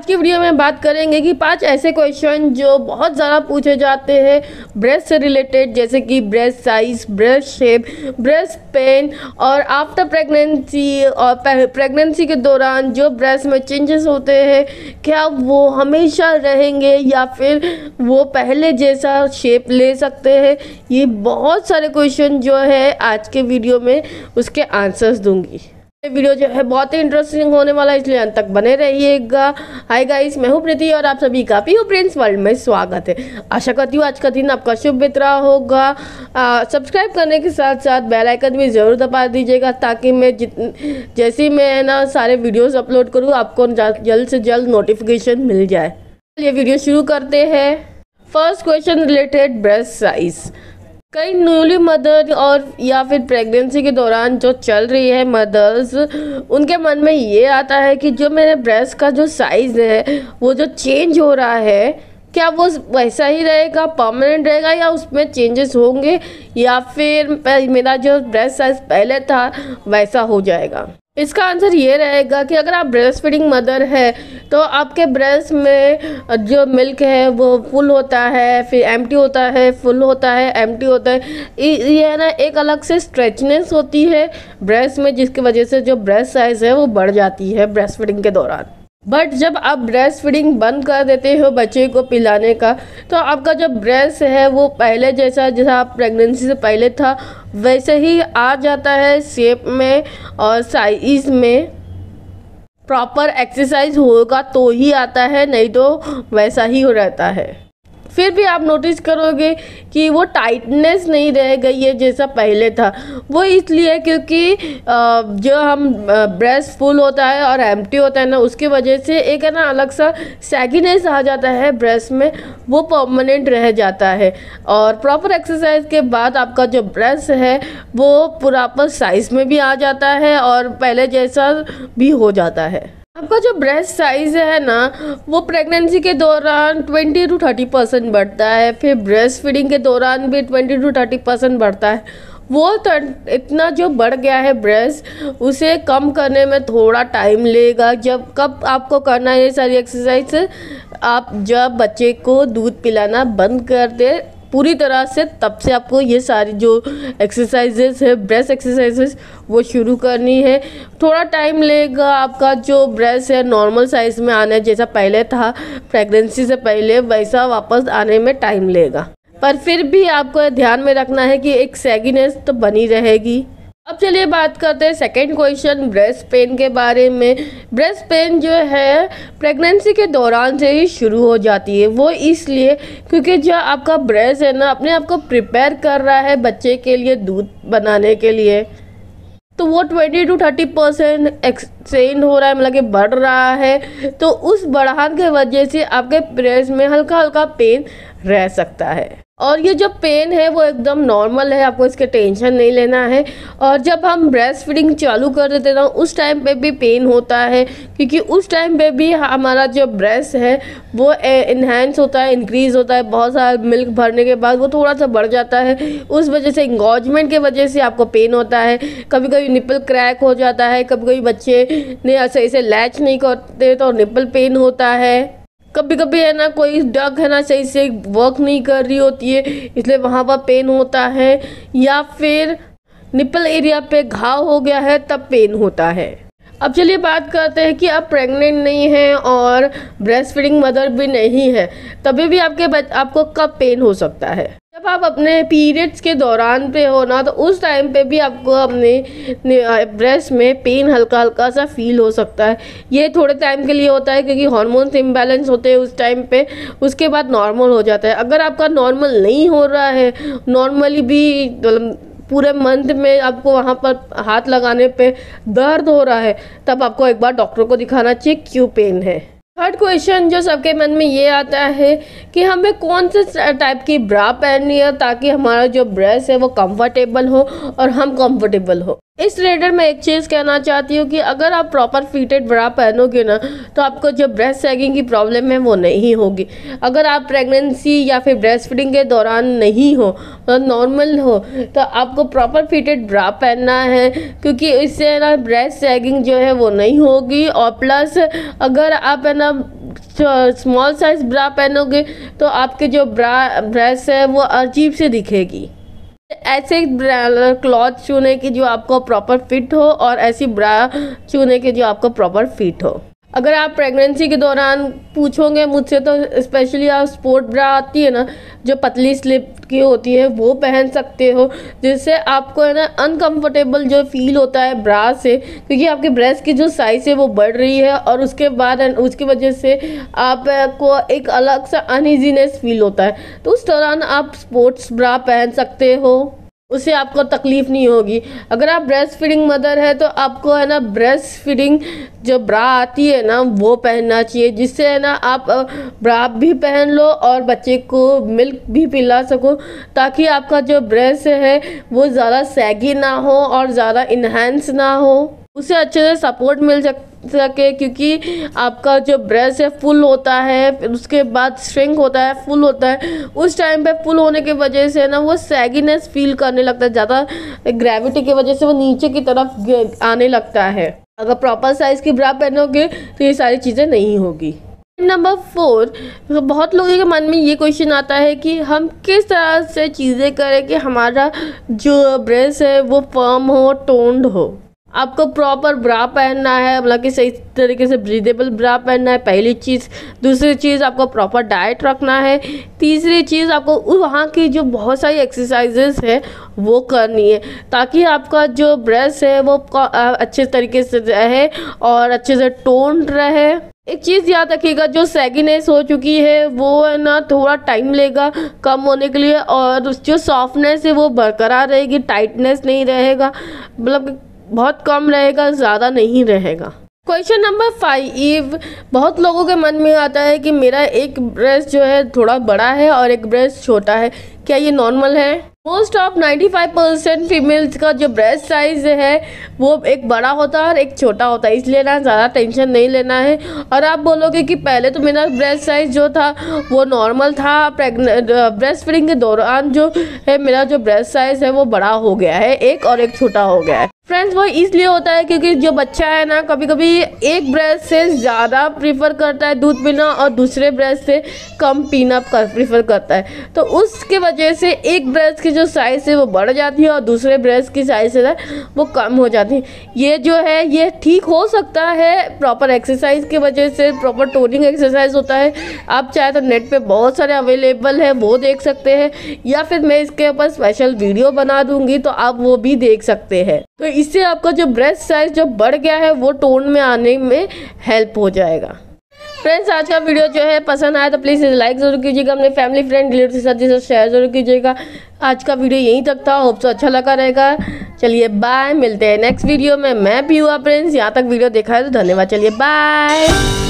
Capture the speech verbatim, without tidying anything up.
आज की वीडियो में बात करेंगे कि पांच ऐसे क्वेश्चन जो बहुत ज़्यादा पूछे जाते हैं ब्रेस्ट से रिलेटेड, जैसे कि breast size, breast shape, breast pain और आफ्टर प्रेगनेंसी और प्रेगनेंसी के दौरान जो ब्रेस्ट में चेंजेस होते हैं क्या वो हमेशा रहेंगे या फिर वो पहले जैसा शेप ले सकते हैं। ये बहुत सारे क्वेश्चन जो है आज के वीडियो में उसके आंसर्स दूंगी। ये वीडियो जो है बहुत ही इंटरेस्टिंग होने वाला है, इसलिए अंत तक बने रहिएगा। हाय गाइस, मैं हूँ प्रीति और आप सभी का पीयू प्रिंस वर्ल्ड में स्वागत है। आशा करती हूँ आज का दिन आपका शुभ बीत रहा होगा। सब्सक्राइब करने के साथ साथ बेल आइकन भी ज़रूर दबा दीजिएगा ताकि मैं जित जैसे ही मैं ना सारे वीडियोज़ अपलोड करूँ आपको जल्द से जल्द नोटिफिकेशन मिल जाए। ये वीडियो शुरू करते हैं। First question related breast size. कई न्यूली मदर और या फिर प्रेगनेंसी के दौरान जो चल रही है मदर्स, उनके मन में ये आता है कि जो मेरे ब्रेस्ट का जो साइज़ है वो जो चेंज हो रहा है क्या वो वैसा ही रहेगा, परमानेंट रहेगा या उसमें चेंजेस होंगे या फिर मेरा जो ब्रेस्ट साइज़ पहले था वैसा हो जाएगा। इसका आंसर ये रहेगा कि अगर आप ब्रेस्ट फीडिंग मदर है तो आपके ब्रेस्ट में जो मिल्क है वो फुल होता है, फिर एम्प्टी होता है, फुल होता है, एम्प्टी होता है। ये है ना एक अलग से स्ट्रेचनेस होती है ब्रेस्ट में जिसकी वजह से जो ब्रेस्ट साइज़ है वो बढ़ जाती है ब्रेस्ट फीडिंग के दौरान। बट जब आप ब्रेस्ट फीडिंग बंद कर देते हो बच्चे को पिलाने का तो आपका जो ब्रेस्ट है वो पहले जैसा जैसा आप प्रेगनेंसी से पहले था वैसे ही आ जाता है शेप में और साइज़ में। प्रॉपर एक्सरसाइज होगा तो ही आता है, नहीं तो वैसा ही हो रहता है। फिर भी आप नोटिस करोगे कि वो टाइटनेस नहीं रह गई है जैसा पहले था। वो इसलिए क्योंकि जो हम ब्रेस्ट फुल होता है और एम्प्टी होता है ना उसकी वजह से एक है ना अलग सा सैगीनेस आ जाता है ब्रेस्ट में, वो परमानेंट रह जाता है। और प्रॉपर एक्सरसाइज के बाद आपका जो ब्रेस्ट है वो प्रॉपर साइज़ में भी आ जाता है और पहले जैसा भी हो जाता है। आपका जो ब्रेस्ट साइज़ है ना वो प्रेगनेंसी के दौरान बीस टू तीस परसेंट बढ़ता है, फिर ब्रेस्ट फीडिंग के दौरान भी बीस टू तीस परसेंट बढ़ता है। वो तो इतना जो बढ़ गया है ब्रेस्ट उसे कम करने में थोड़ा टाइम लेगा। जब कब आपको करना है ये सारी एक्सरसाइज, आप जब बच्चे को दूध पिलाना बंद कर दे पूरी तरह से तब से आपको ये सारी जो एक्सरसाइजेस है ब्रेस्ट एक्सरसाइजेस वो शुरू करनी है। थोड़ा टाइम लेगा आपका जो ब्रेस्ट है नॉर्मल साइज़ में आने, जैसा पहले था प्रेगनेंसी से पहले वैसा वापस आने में टाइम लेगा। पर फिर भी आपको ध्यान में रखना है कि एक सैगीनेस तो बनी रहेगी। अब चलिए बात करते हैं सेकेंड क्वेश्चन ब्रेस्ट पेन के बारे में। ब्रेस्ट पेन जो है प्रेगनेंसी के दौरान से ही शुरू हो जाती है। वो इसलिए क्योंकि जो आपका ब्रेस्ट है ना अपने आप को प्रिपेयर कर रहा है बच्चे के लिए दूध बनाने के लिए, तो वो बीस टू तीस परसेंट एक्सटेंड हो रहा है, मतलब कि बढ़ रहा है। तो उस बढ़ान की वजह से आपके ब्रेस्ट में हल्का हल्का पेन रह सकता है और ये जो पेन है वो एकदम नॉर्मल है, आपको इसके टेंशन नहीं लेना है। और जब हम ब्रेस्ट फीडिंग चालू कर देते ना उस टाइम पे भी पेन होता है क्योंकि उस टाइम पे भी हमारा जो ब्रेस्ट है वो इन्हेंस होता है, इंक्रीज़ होता है। बहुत सारा मिल्क भरने के बाद वो थोड़ा सा बढ़ जाता है, उस वजह से इंगॉजमेंट की वजह से आपको पेन होता है। कभी कभी निपल क्रैक हो जाता है, कभी कभी बच्चे ने ऐसे इसे लैच नहीं करते तो निपल पेन होता है। कभी कभी है ना कोई डग है ना सही से वर्क नहीं कर रही होती है इसलिए वहाँ पर पेन होता है, या फिर निपल एरिया पे घाव हो गया है तब पेन होता है। अब चलिए बात करते हैं कि आप प्रेग्नेंट नहीं हैं और ब्रेस्ट फीडिंग मदर भी नहीं है तभी भी आपके बच आपको कब पेन हो सकता है। जब आप अपने पीरियड्स के दौरान पे हो ना तो उस टाइम पे भी आपको अपने ब्रेस्ट में पेन हल्का हल्का सा फील हो सकता है। ये थोड़े टाइम के लिए होता है क्योंकि हार्मोन्स इम्बैलेंस होते हैं उस टाइम पे, उसके बाद नॉर्मल हो जाता है। अगर आपका नॉर्मल नहीं हो रहा है, नॉर्मली भी पूरे मंथ में आपको वहाँ पर हाथ लगाने पे दर्द हो रहा है तब आपको एक बार डॉक्टर को दिखाना चाहिए क्यों पेन है। थर्ड क्वेश्चन जो सबके मन में ये आता है कि हमें कौन से टाइप की ब्रा पहननी है ताकि हमारा जो ब्रेस्ट है वो कंफर्टेबल हो और हम कंफर्टेबल हो। इस रिलेटेड मैं एक चीज़ कहना चाहती हूँ कि अगर आप प्रॉपर फिटेड ब्रा पहनोगे ना तो आपको जो ब्रेस्ट सैगिंग की प्रॉब्लम है वो नहीं होगी। अगर आप प्रेगनेंसी या फिर ब्रेस्ट फीडिंग के दौरान नहीं हो तो नॉर्मल हो तो आपको प्रॉपर फिटेड ब्रा पहनना है, क्योंकि इससे ना ब्रेस्ट सैगिंग जो है वो नहीं होगी। और प्लस अगर आप है ना स्मॉल साइज ब्रा पहनोगे तो आपके जो ब्रा ब्रेस्ट है वो अजीब से दिखेगी। ऐसे क्लॉथ चुने की जो आपको प्रॉपर फिट हो और ऐसी ब्रा चुने की जो आपको प्रॉपर फिट हो। अगर आप प्रेगनेंसी के दौरान पूछोगे मुझसे तो स्पेशली आप स्पोर्ट ब्रा आती है ना जो पतली स्लिप की होती है वो पहन सकते हो, जिससे आपको है ना अनकंफर्टेबल जो फील होता है ब्रा से, क्योंकि आपके ब्रेस्ट की जो साइज़ है वो बढ़ रही है और उसके बाद उसकी वजह से आपको एक अलग सा अनइजीनेस फील होता है। तो उस दौरान आप स्पोर्ट्स ब्रा पहन सकते हो, उससे आपको तकलीफ़ नहीं होगी। अगर आप ब्रेस्ट फीडिंग मदर है तो आपको है ना ब्रेस्ट फीडिंग जो ब्रा आती है ना वो पहनना चाहिए, जिससे है ना आप ब्रा भी पहन लो और बच्चे को मिल्क भी पिला सको, ताकि आपका जो ब्रेस्ट है वो ज़्यादा सैगी ना हो और ज़्यादा इन्हेंस ना हो, उसे अच्छे से सपोर्ट मिल सक सके क्योंकि आपका जो ब्रेस्ट है फुल होता है, फिर उसके बाद श्रिंक होता है, फुल होता है। उस टाइम पे फुल होने की वजह से ना वो सैगीनेस फील करने लगता है, ज़्यादा ग्रेविटी की वजह से वो नीचे की तरफ आने लगता है। अगर प्रॉपर साइज़ की ब्रा पहनोगे तो ये सारी चीज़ें नहीं होगी। नंबर फोर, बहुत लोगों के मन में ये क्वेश्चन आता है कि हम किस तरह से चीज़ें करें कि हमारा जो ब्रेस्ट है वो फर्म हो, टोन्ड हो। आपको प्रॉपर ब्रा पहनना है, मतलब कि सही तरीके से ब्रीदेबल ब्रा पहनना है पहली चीज़। दूसरी चीज़ आपको प्रॉपर डाइट रखना है। तीसरी चीज़ आपको वहाँ की जो बहुत सारी एक्सरसाइजेस है वो करनी है, ताकि आपका जो ब्रेस्ट है वो अच्छे तरीके से रहे और अच्छे से टोन्ड रहे। एक चीज़ याद रखिएगा, जो सैगीनेस हो चुकी है वो है ना थोड़ा टाइम लेगा कम होने के लिए, और जो सॉफ्टनेस है वो बरकरार रहेगी, टाइटनेस नहीं रहेगा, मतलब बहुत कम रहेगा, ज़्यादा नहीं रहेगा। क्वेश्चन नंबर फाइव, बहुत लोगों के मन में आता है कि मेरा एक ब्रेस्ट जो है थोड़ा बड़ा है और एक ब्रेस्ट छोटा है, क्या ये नॉर्मल है? Most of ninety five percent females का जो ब्रेस्ट साइज़ है वो एक बड़ा होता है और एक छोटा होता है, इसलिए ना ज़्यादा टेंशन नहीं लेना है। और आप बोलोगे कि पहले तो मेरा ब्रेस्ट साइज़ जो था वो नॉर्मल था, प्रेगनेंट ब्रेस्ट फीडिंग के दौरान जो है मेरा जो ब्रेस्ट साइज़ है वो बड़ा हो गया है, एक और एक छोटा हो गया है। फ्रेंड्स, वो इसलिए होता है क्योंकि जो बच्चा है ना कभी कभी एक ब्रेस्ट से ज़्यादा प्रीफर करता है दूध पीना और दूसरे ब्रेस्ट से कम पीना कर प्रीफर करता है, तो उसके वजह से एक ब्रेस्ट की जो साइज़ है वो बढ़ जाती है और दूसरे ब्रेस्ट की साइज़ है वो कम हो जाती है। ये जो है ये ठीक हो सकता है प्रॉपर एक्सरसाइज की वजह से, प्रॉपर टोनिंग एक्सरसाइज होता है। आप चाहे तो नेट पर बहुत सारे अवेलेबल है वो देख सकते हैं, या फिर मैं इसके ऊपर स्पेशल वीडियो बना दूँगी तो आप वो भी देख सकते हैं। तो इससे आपका जो ब्रेस्ट साइज जो बढ़ गया है वो टोन में आने में हेल्प हो जाएगा। फ्रेंड्स, आज का वीडियो जो है पसंद आया तो प्लीज़ लाइक ज़रूर कीजिएगा, अपने फैमिली फ्रेंड रिलेटिव के साथ इसे शेयर ज़रूर कीजिएगा। आज का वीडियो यहीं तक था, होप सो अच्छा लगा रहेगा। चलिए बाय, मिलते हैं नेक्स्ट वीडियो में। मैं भी हुआ प्रिंस, यहाँ तक वीडियो देखा है तो धन्यवाद। चलिए बाय।